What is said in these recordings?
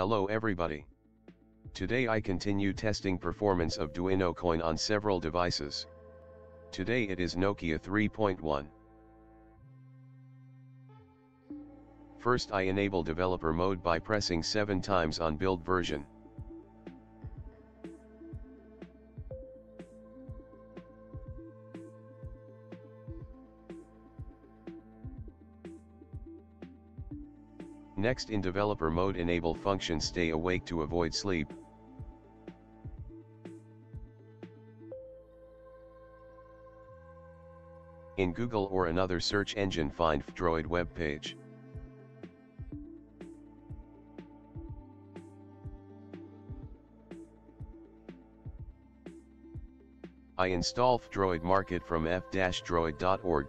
Hello everybody. Today I continue testing performance of Duino-Coin on several devices. Today it is Nokia 3.1. First I enable developer mode by pressing 7 times on build version. Next in developer mode enable function stay awake to avoid sleep. In Google or another search engine find F-Droid web page. I install F-Droid market from f-droid.org.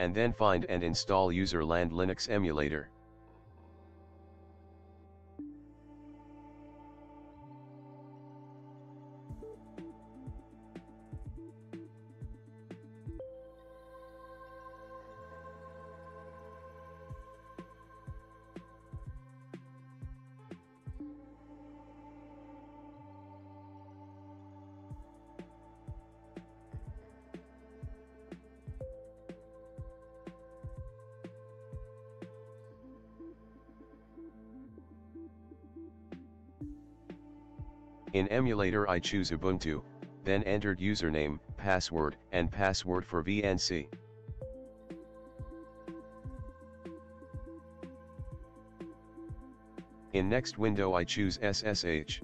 And then find and install Userland Linux emulator. In emulator I choose Ubuntu, then entered username, password, and password for VNC. In next window I choose SSH.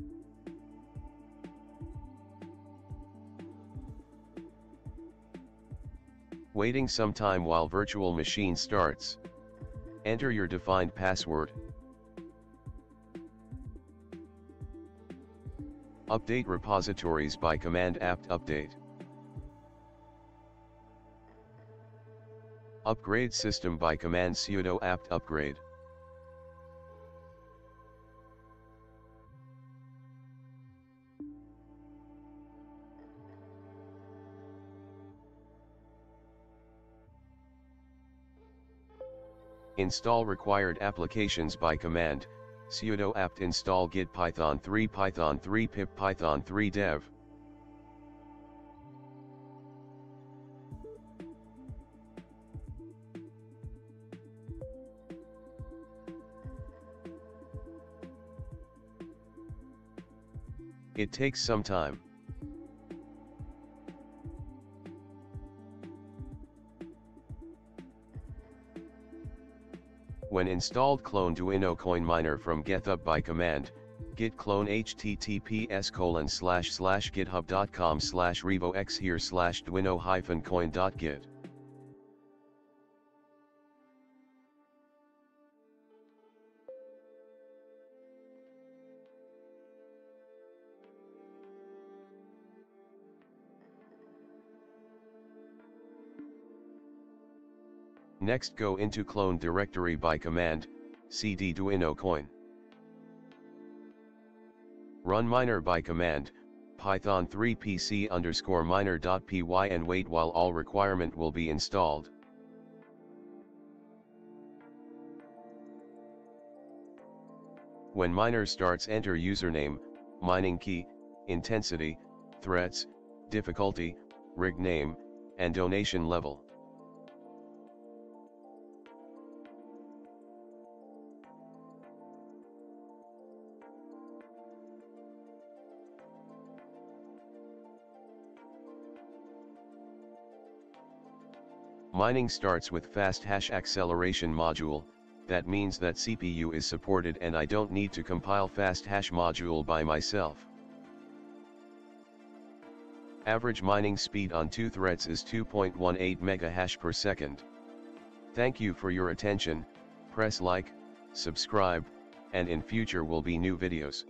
Waiting some time while virtual machine starts. Enter your defined password. Update repositories by command apt update. Upgrade system by command sudo apt upgrade. Install required applications by command sudo apt install git python 3 pip python 3 dev. It takes some time. When installed clone Duino-Coin miner from GitHub by command, git clone https://github.com/revox/duino-coin.git. Next go into clone directory by command, cd Duino-Coin. Run miner by command, python 3pc_miner.py and wait while all requirement will be installed. When miner starts enter username, mining key, intensity, threats, difficulty, rig name, and donation level. Mining starts with fast hash acceleration module, that means that CPU is supported and I don't need to compile fast hash module by myself. Average mining speed on 2 threads is 2.18 megahash per second. Thank you for your attention, press like, subscribe, and in future will be new videos.